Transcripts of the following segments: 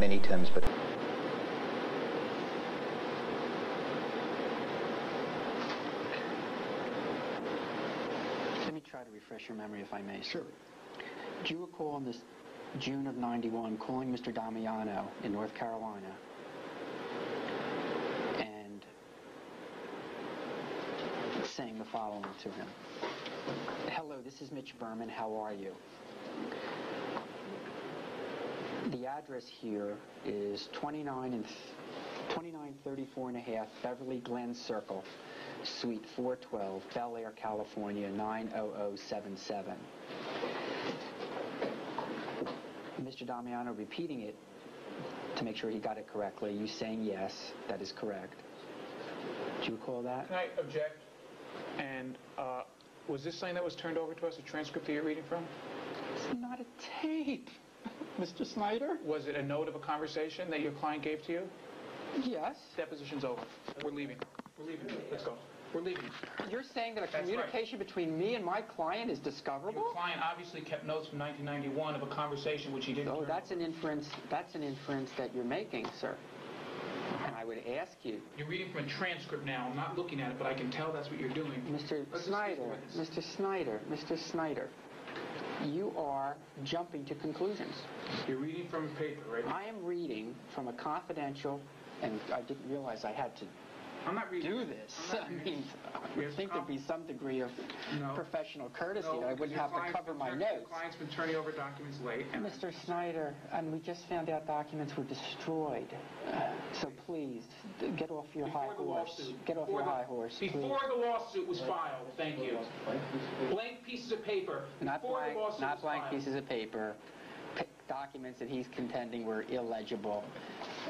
many terms, but... Let me try to refresh your memory, if I may. Sure. Do you recall in this June of 91 calling Mr. Damiano in North Carolina and saying the following to him? Hello, this is Mitch Berman. How are you? The address here is 2934 1/2 Beverly Glen Circle, Suite 412, Bel Air, California, 90077. Mr. Damiano repeating it to make sure he got it correctly, you saying yes, that is correct. Do you recall that? Can I object? And was this thing that was turned over to us a transcript that you're reading from? It's not a tape, Mr. Snyder. Was it a note of a conversation that your client gave to you? Yes. Deposition's over. We're leaving. We're leaving. Let's go. We're leaving. You're saying that a communication between me and my client is discoverable? Your client obviously kept notes from 1991 of a conversation which he didn't. Oh, that's an inference. That's an inference that you're making, sir. And I would ask you. You're reading from a transcript now. I'm not looking at it, but I can tell that's what you're doing. Mr. Snyder, Mr. Snyder, Mr. Snyder, you are jumping to conclusions. You're reading from a paper, right? I am reading from a confidential, and I didn't realize I had to. I'm not reading. Do this. I mean, I would think there'd be some degree of professional courtesy that I wouldn't have to cover my notes. Your client's been turning over documents late. And Mr. Snyder, we just found out documents were destroyed. So please, get off your high horse. Get off your high horse, please. Before the lawsuit was filed, thank you. Blank pieces of paper. Not blank, not blank pieces of paper. Documents that he's contending were illegible.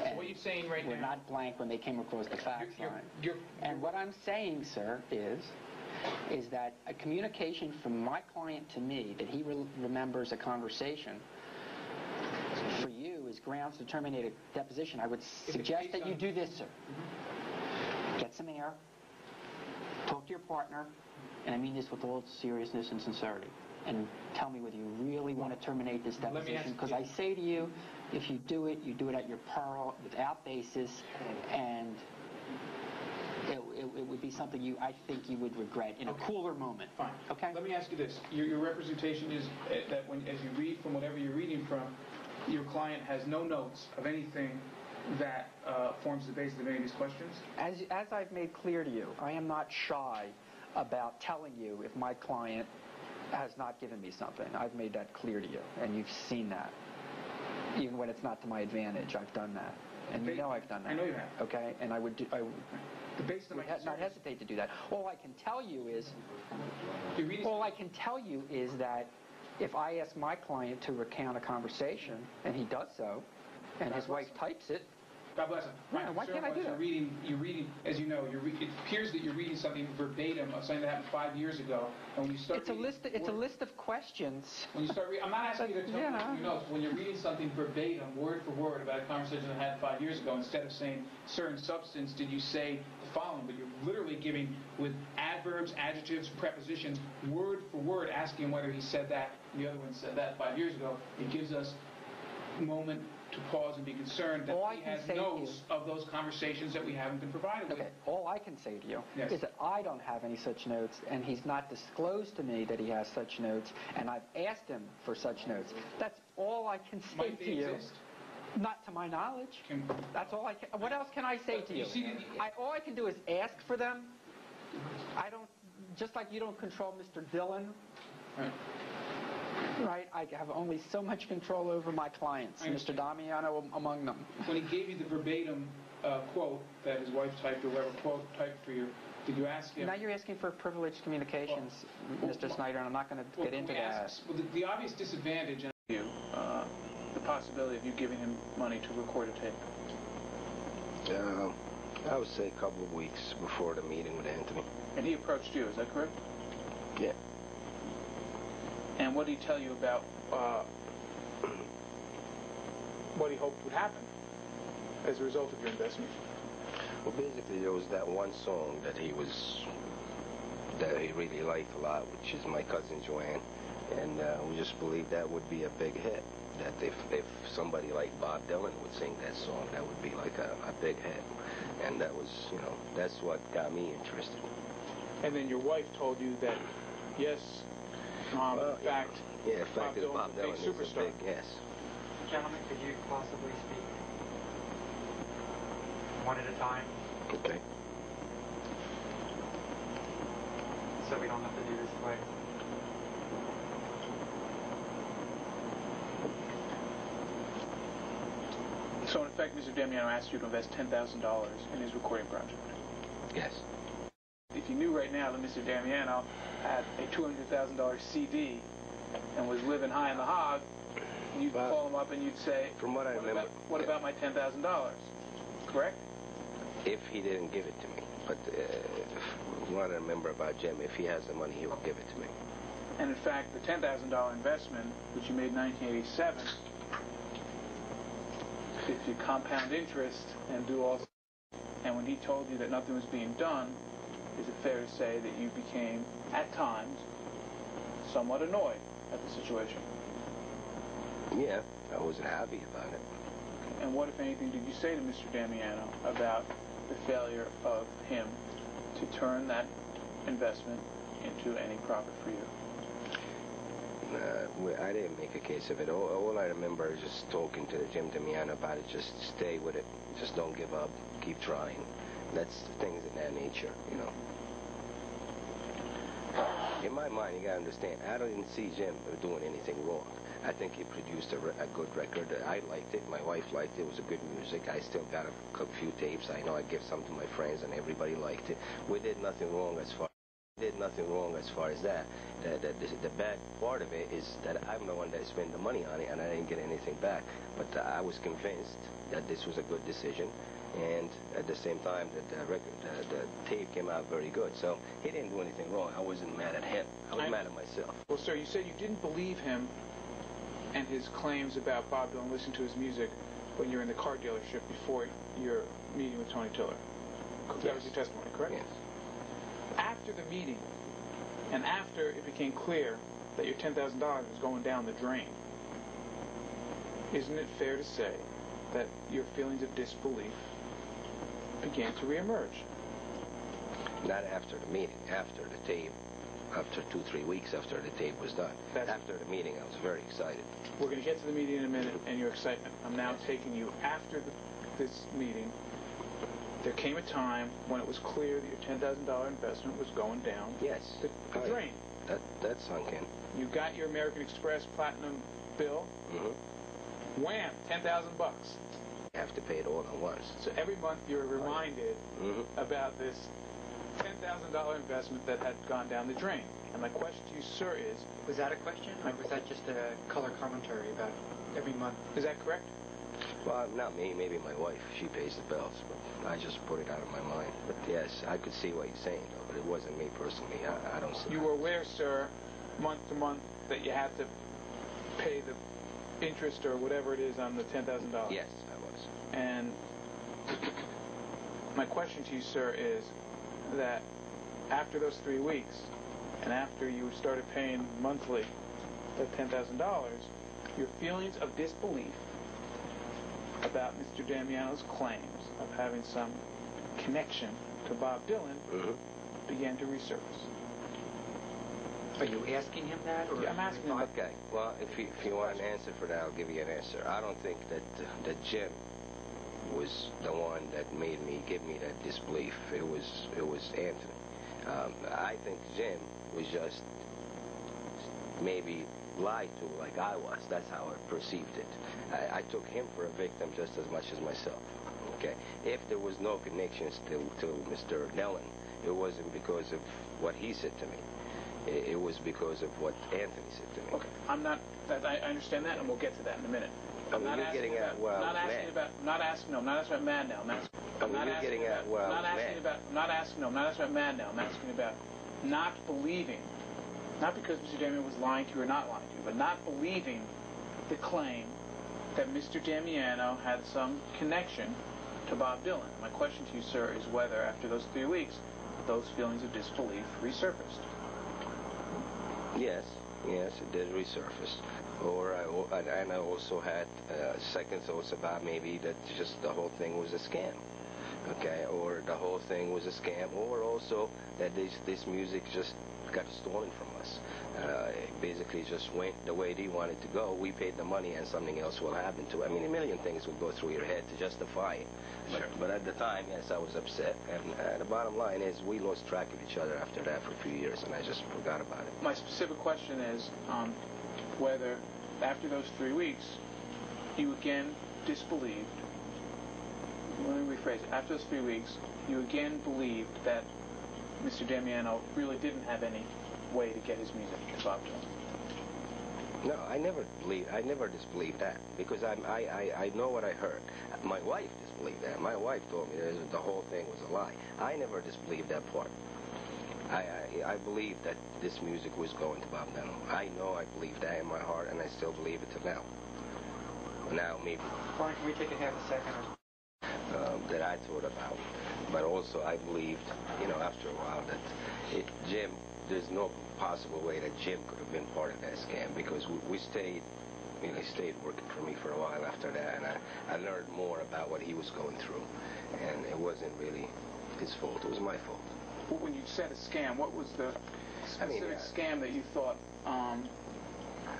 And what are you saying right now? Were not blank when they came across the fax line. And what I'm saying, sir, is that a communication from my client to me that he remembers a conversation for you is grounds to terminate a deposition. I would suggest that you do this, sir. Get some air, talk to your partner, and I mean this with all seriousness and sincerity. And tell me whether you really want to terminate this deposition, because I say to you, if you do it at your peril, without basis, and it would be something you, I think, you would regret in a cooler moment. Fine. Okay. Let me ask you this: your representation is that when, as you read from whatever you're reading from, your client has no notes of anything that forms the basis of any of these questions. As I've made clear to you, I am not shy about telling you if my client has not given me something. I've made that clear to you, and you've seen that. Even when it's not to my advantage, I've done that. And you know I've done that. I know you have. Okay, and I would do... I would not hesitate to do that. All I can tell you is... All I can tell you is that if I ask my client to recount a conversation, and he does so, and his wife types it... God bless him. Right, why can't I do that? You're reading, as you know, it appears that you're reading something verbatim of something that happened 5 years ago. And when you start it's a list of questions. When you start reading, I'm not asking you to tell me, you know, when you're reading something verbatim, word for word, about a conversation I had 5 years ago, instead of saying certain substance, did you say the following? But you're literally giving with adverbs, adjectives, prepositions, word for word, asking whether he said that and the other one said that 5 years ago. It gives us a moment to pause and be concerned that he has notes of those conversations that we haven't been provided with. All I can say to you is that I don't have any such notes, and he's not disclosed to me that he has such notes, and I've asked him for such notes. That's all I can say to you. Exist? Not to my knowledge. That's all I can. What else can I say to you? All I can do is ask for them. I don't. Just like you don't control Mr. Dylan. Right. Right, I have only so much control over my clients, Mr. Damiano among them. When he gave you the verbatim quote that his wife typed or whatever quote typed for you, did you ask him? Now you're asking for privileged communications, Mr. Snyder, and I'm not going to get into that. The obvious disadvantage of you, the possibility of you giving him money to record a tape. I would say a couple of weeks before the meeting with Anthony. And he approached you, is that correct? Yeah. And what did he tell you about what he hoped would happen as a result of your investment? Well, basically, there was that one song that he was that he really liked a lot, which is my cousin Joanne, and we just believed that would be a big hit. That if somebody like Bob Dylan would sing that song, that would be like a big hit. And that was, you know, that's what got me interested. And then your wife told you that, yes, Mom, well, in fact, yeah, the fact is Bob Dylan is a big superstar. Yes. Gentlemen, could you possibly speak one at a time? Okay. So we don't have to do this way. So in effect, Mr. Damiano asked you to invest $10,000 in his recording project. Yes. If you knew right now that Mr. Damiano had a $200,000 CD and was living high in the hog, you'd call him up and you'd say, "From what I remember, what about my $10,000?" Correct? If he didn't give it to me, but what I remember about Jim, if he has the money, he will give it to me. And in fact, the $10,000 investment, which you made in 1987. If you compound interest and do all, and when he told you that nothing was being done, is it fair to say that you became, at times, somewhat annoyed at the situation? Yeah, I wasn't happy about it. And what, if anything, did you say to Mr. Damiano about the failure of him to turn that investment into any profit for you? I didn't make a case of it. All I remember is just talking to Jim Damiano about it. Just stay with it. Just don't give up. Keep trying. That's things in that nature, you know. In my mind, you gotta understand, I didn't see Jim doing anything wrong. I think he produced a good record. I liked it. My wife liked it. It was a good music. I still got a few tapes. I know I give some to my friends, and everybody liked it. We did nothing wrong as far. Did nothing wrong as far as that. The bad part of it is that I'm the one that spent the money on it, and I didn't get anything back. But I was convinced that this was a good decision, and at the same time, that the tape came out very good. So he didn't do anything wrong. I wasn't mad at him. I was mad at myself. Well, sir, you said you didn't believe him and his claims about Bob Dylan listening to his music when you were in the car dealership before your meeting with Tony Tiller. Yes. That was your testimony, correct? Yes. After the meeting, and after it became clear that your $10,000 was going down the drain, isn't it fair to say that your feelings of disbelief began to reemerge? Not after the meeting, after the tape, after 2-3 weeks after the tape was done. After the meeting, I was very excited. We're going to get to the meeting in a minute and your excitement. I'm now taking you after this meeting. There came a time when it was clear that your $10,000 investment was going down. Yes. The drain. That sunk in. You got your American Express Platinum bill. Mm-hmm. Wham! $10,000. You have to pay it all at once. So every month you're reminded about this $10,000 investment that had gone down the drain. And my question to you, sir, is... Was that a question, or was that just a color commentary about every month? Is that correct? Well, not me, maybe my wife. She pays the bills, but I just put it out of my mind. But yes, I could see what you're saying, though, but it wasn't me personally. I don't see. You were aware, sir, month to month, that you have to pay the interest or whatever it is on the $10,000? Yes, I was. And my question to you, sir, is that after those 3 weeks, and after you started paying monthly the $10,000, your feelings of disbelief about Mr. Damiano's claims of having some connection to Bob Dylan began to resurface. Are you asking him that? Or I'm asking him. Okay. Well, if you want an answer for that, I'll give you an answer. I don't think that that Jim was the one that made me give me that disbelief. It was Anthony. I think Jim was just maybe lied to, like I was. That's how I perceived it. I took him for a victim just as much as myself. Okay, if there was no connections to Mr. Dylan, it wasn't because of what he said to me. It was because of what Anthony said to me. Okay, I'm not. I understand that, and we'll get to that in a minute. I'm asking about not believing. Not because Mr. Damiano was lying to you or not lying to you, but not believing the claim that Mr. Damiano had some connection to Bob Dylan. My question to you, sir, is whether after those 3 weeks those feelings of disbelief resurfaced. Yes, it did resurface. And I also had second thoughts about maybe that just the whole thing was a scam. Okay, or the whole thing was a scam, or also that this music just got stolen from us. It basically just went the way they wanted to go. We paid the money and something else will happen to it. I mean, a million things will go through your head to justify it. Sure. But at the time, yes, I was upset. And the bottom line is we lost track of each other after that for a few years, and I just forgot about it. My specific question is whether after those 3 weeks you again disbelieved. Let me rephrase it. After those 3 weeks, you again believed that Mr. Damiano really didn't have any way to get his music to Bob Dylan. No, I never disbelieved that, because I know what I heard. My wife disbelieved that. My wife told me the whole thing was a lie. I never disbelieved that part. I believed that this music was going to Bob Dylan. I know I believed that in my heart, and I still believe it till now. Now, maybe. Brian, can we take a half a second or that I thought about, but also I believed, after a while that Jim, there's no possible way that Jim could have been part of that scam, because we stayed, he stayed working for me for a while after that, and I learned more about what he was going through, and it wasn't really his fault, it was my fault. When you said a scam, what was the specific scam that you thought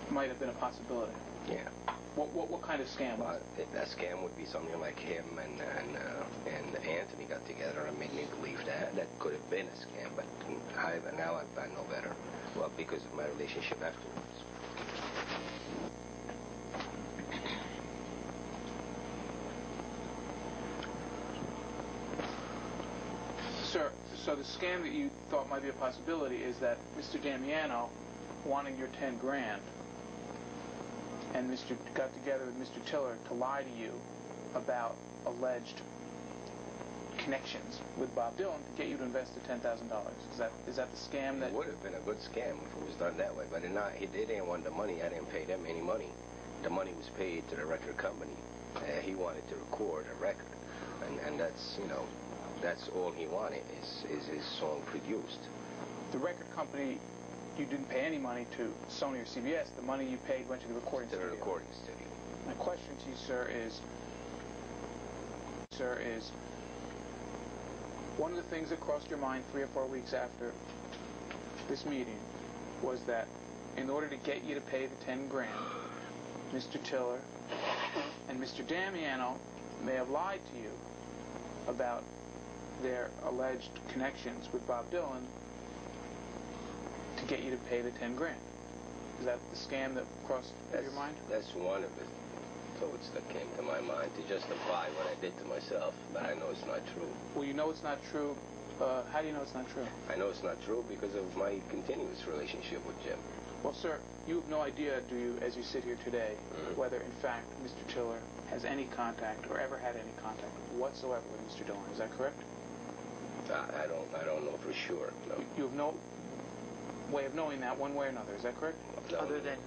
might have been a possibility? Yeah. What kind of scam was it? That scam would be something like him and Anthony got together and made me believe that could have been a scam, but now I know better. Well, because of my relationship afterwards. Sir, so the scam that you thought might be a possibility is that Mr. Damiano wanting your $10,000. And Mr. got together with Mr. Tiller to lie to you about alleged connections with Bob Dylan to get you to invest the $10,000. Is that the scam that... It would have been a good scam if it was done that way, but they didn't want the money. I didn't pay them any money. The money was paid to the record company. He wanted to record a record, and that's, that's all he wanted is his song produced. The record company... You didn't pay any money to Sony or CBS. The money you paid went to the recording studio. To the recording studio. My question to you, sir, is one of the things that crossed your mind 3 or 4 weeks after this meeting was that in order to get you to pay the $10,000, Mr. Tiller and Mr. Damiano may have lied to you about their alleged connections with Bob Dylan to get you to pay the $10,000. Is that the scam that crossed your mind? That's one of the thoughts that came to my mind, to justify what I did to myself, but I know it's not true. Well, you know it's not true. How do you know it's not true? I know it's not true because of my continuous relationship with Jim. Well, sir, you have no idea, do you, as you sit here today, whether, in fact, Mr. Tiller has any contact or ever had any contact whatsoever with Mr. Dylan. Is that correct? I don't know for sure. No. You have no... way of knowing that one way or another, is that correct? Other than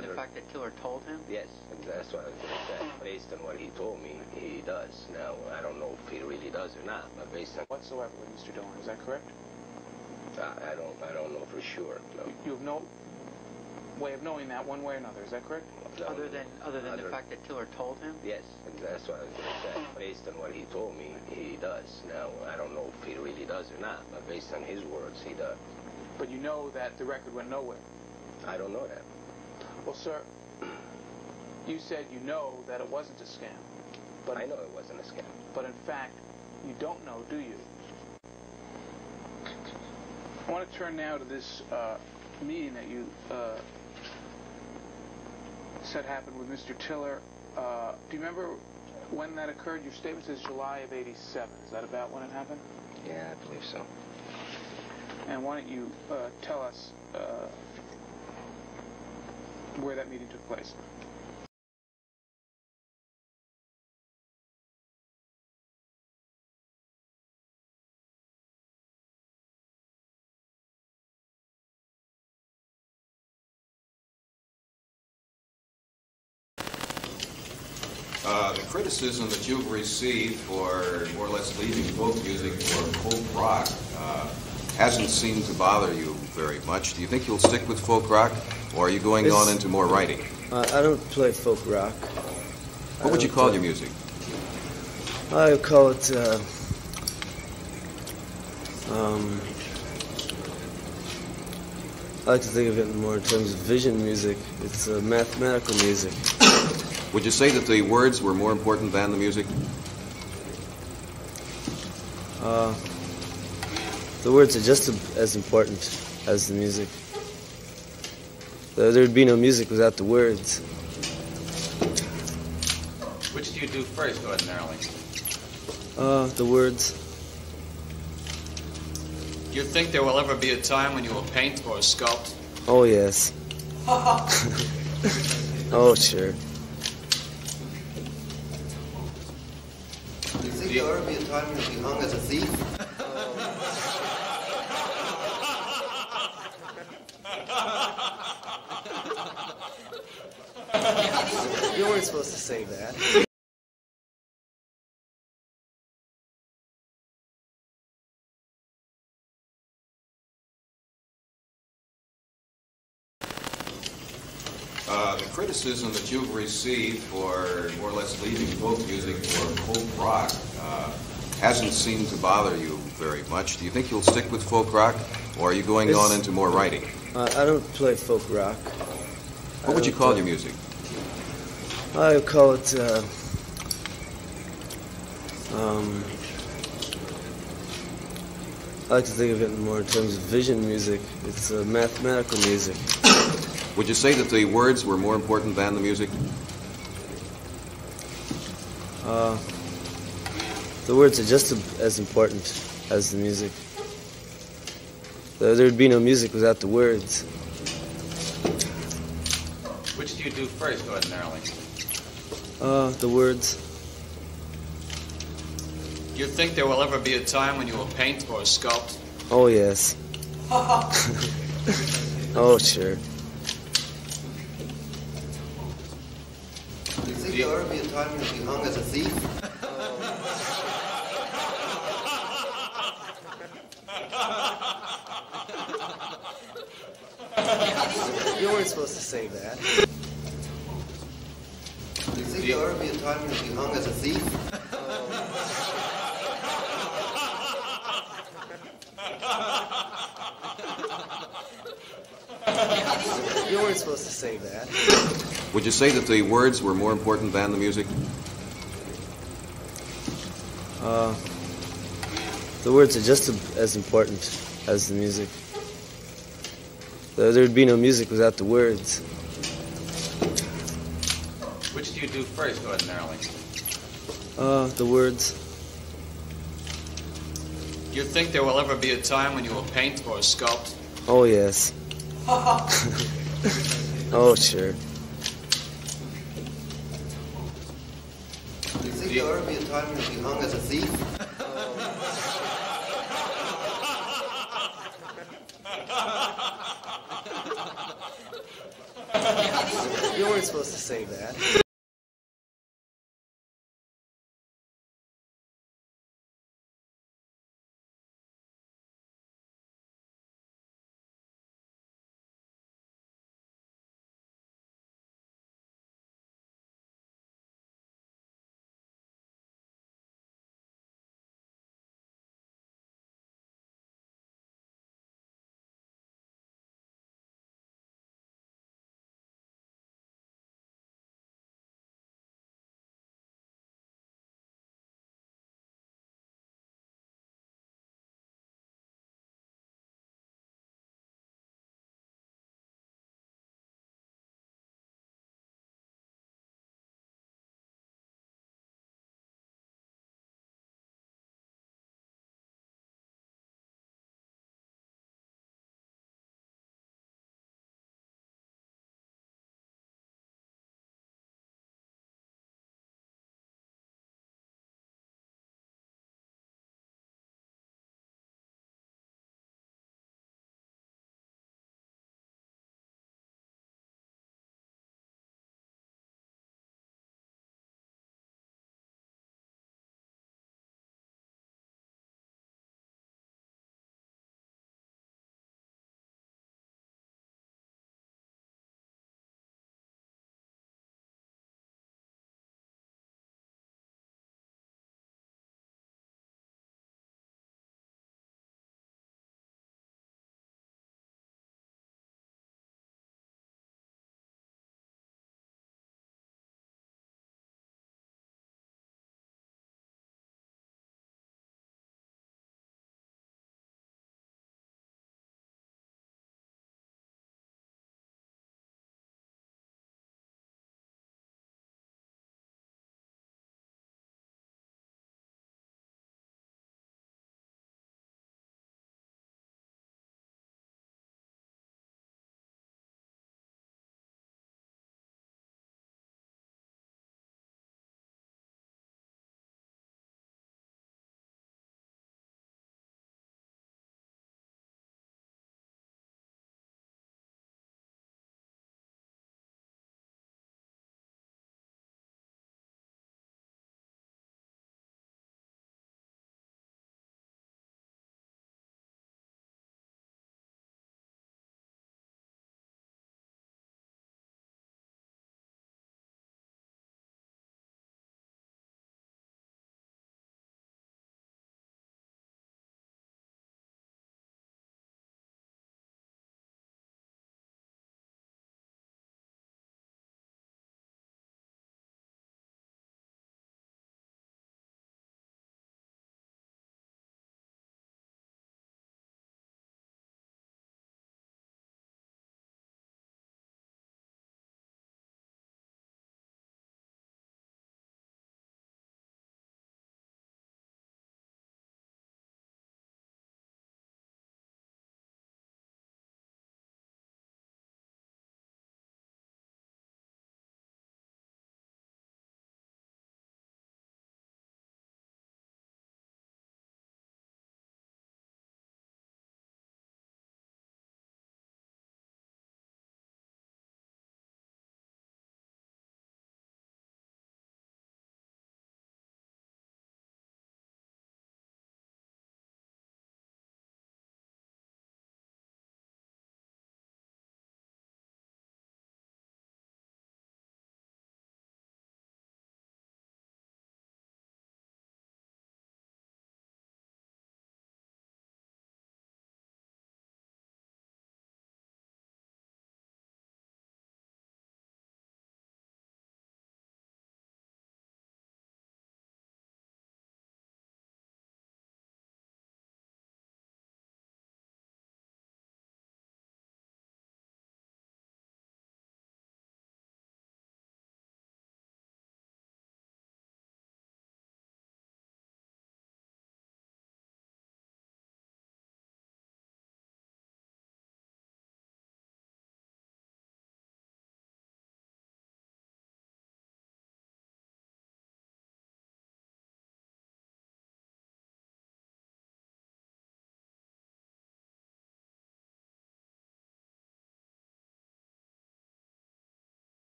the fact that Tiller told him? Yes, that's what I was going to say. Based on what he told me, he does. Now, I don't know if he really does or not, but based on... Whatsoever with Mr. Dillon, is that correct? I don't know for sure. No. You have no way of knowing that one way or another, is that correct? Other than the fact that Tiller told him? Yes, that's what I was going to say. Based on what he told me, he does. Now, I don't know if he really does or not, but based on his words, he does. But you know that the record went nowhere. I don't know that. Well, sir, you said you know that it wasn't a scam. But I know it wasn't a scam. But in fact, you don't know, do you? I want to turn now to this meeting that you said happened with Mr. Tiller. Do you remember when that occurred? Your statement says July of '87. Is that about when it happened? Yeah, I believe so. And why don't you tell us where that meeting took place? The criticism that you've received for more or less leaving folk music for folk rock hasn't seemed to bother you very much. Do you think you'll stick with folk rock, or are you going on into more writing? I don't play folk rock. What would you call your music? I would call it I like to think of it more in terms of vision music. It's mathematical music. Would you say that the words were more important than the music? The words are just as important as the music. There would be no music without the words. Which do you do first, ordinarily? The words. Do you think there will ever be a time when you will paint or sculpt? Oh, yes. Oh, sure. Do you think there will ever be a time when you'll be hung as a thief? Oh. You weren't supposed to say that. The criticism that you've received for more or less leaving folk music for folk rock hasn't seemed to bother you very much. Do you think you'll stick with folk rock, or are you going on into more writing? I don't play folk rock. What would you call your music? I would call it I like to think of it more in terms of vision music. It's mathematical music. Would you say that the words were more important than the music? The words are just as important as the music. There would be no music without the words. Which do you do first, ordinarily? The words. Do you think there will ever be a time when you will paint or sculpt? Oh, yes. Oh, sure. Do you ever be a time when you'll be hung as a thief? Oh. You weren't supposed to say that. Do you think there'll ever be a time when you'll be hung as a thief? Oh. You weren't supposed to say that. Would you say that the words were more important than the music? The words are just as important as the music. There would be no music without the words. Which do you do first, ordinarily? The words. Do you think there will ever be a time when you will paint or sculpt? Oh, yes. Oh, sure. There will ever be a time when you'll be hung as a thief? Oh. You weren't supposed to say that.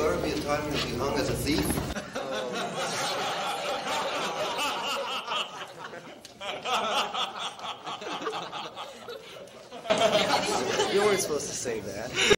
there ever be a time that he hung as a thief? You weren't supposed to say that.